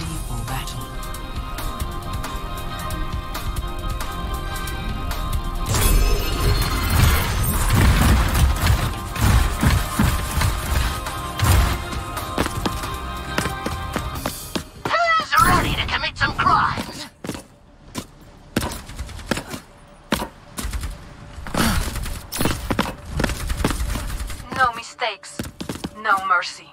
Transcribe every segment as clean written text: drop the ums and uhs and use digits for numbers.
ready for battle. Who's ready to commit some crimes? No mistakes, no mercy.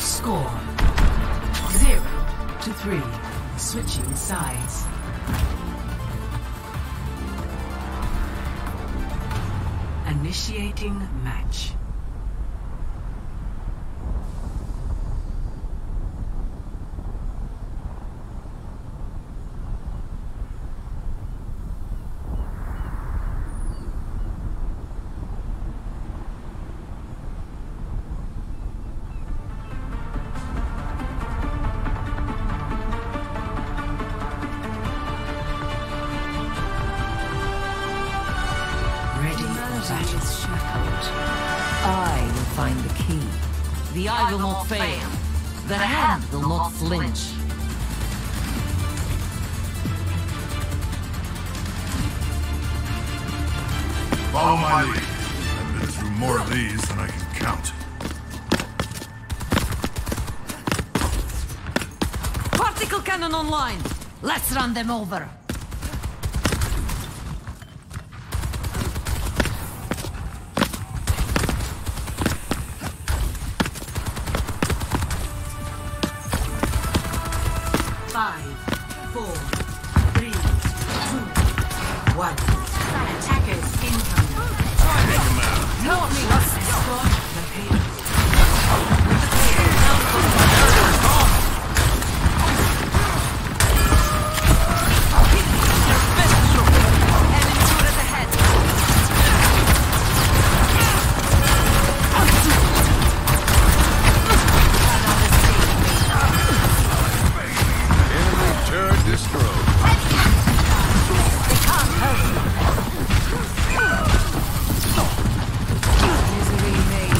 Score 0-3. Switching sides. Initiating match. I will find the key. The eye will not fail. The hand will not flinch. Follow my lead. I've been through more of these than I can count. Particle cannon online. Let's run them over. Misery made.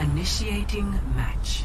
Initiating match.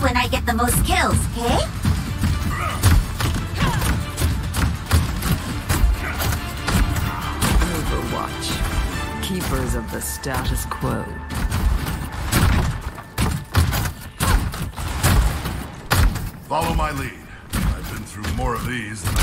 When I get the most kills, eh? Overwatch. Keepers of the status quo. Follow my lead. I've been through more of these than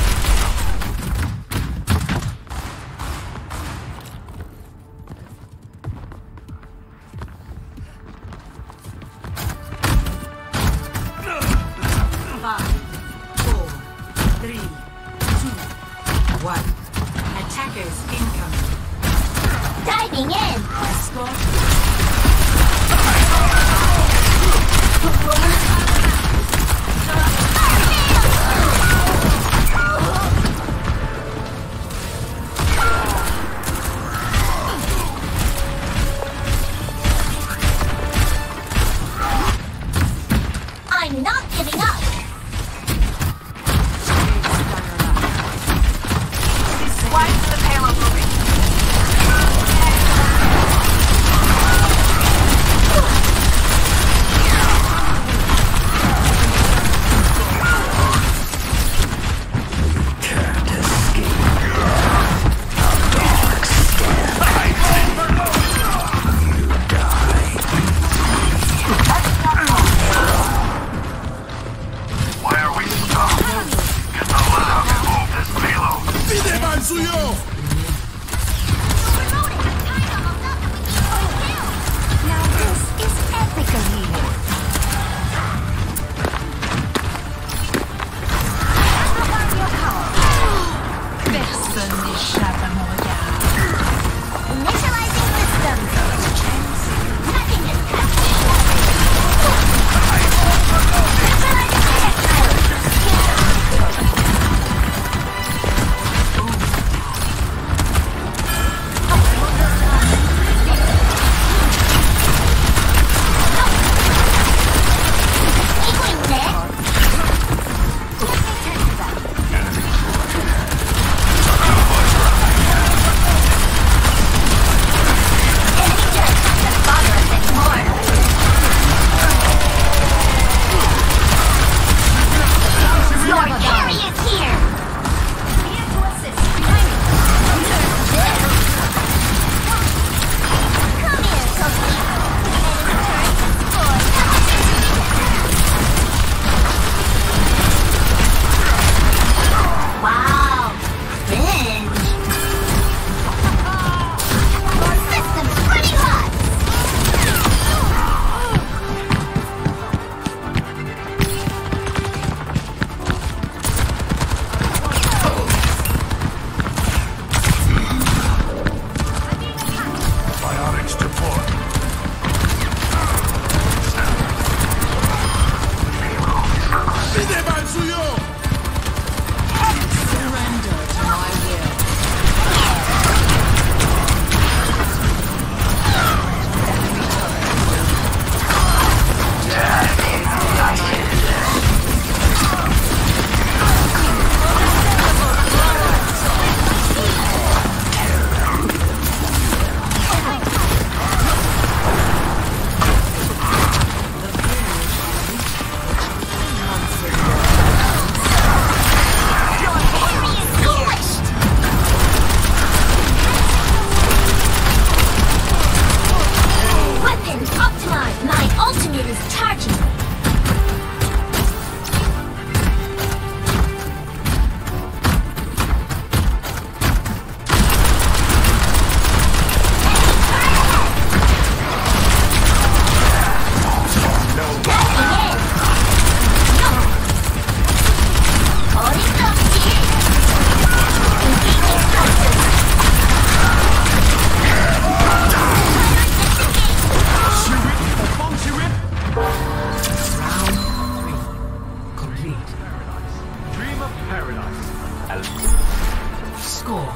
Score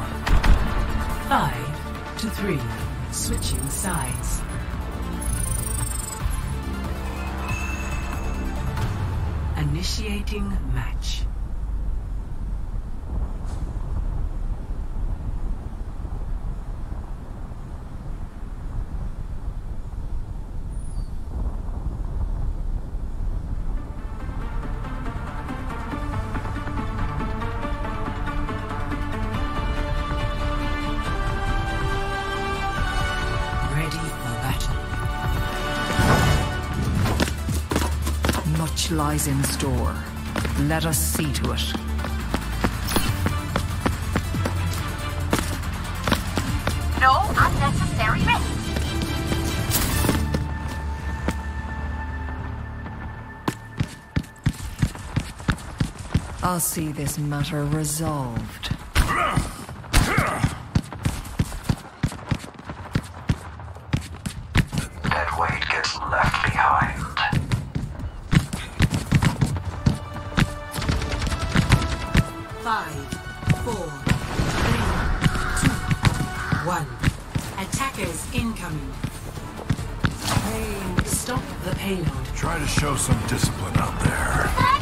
5-3. Switching sides. Initiating match. Much lies in store. Let us see to it. No unnecessary risk. I'll see this matter resolved. Try to show some discipline out there.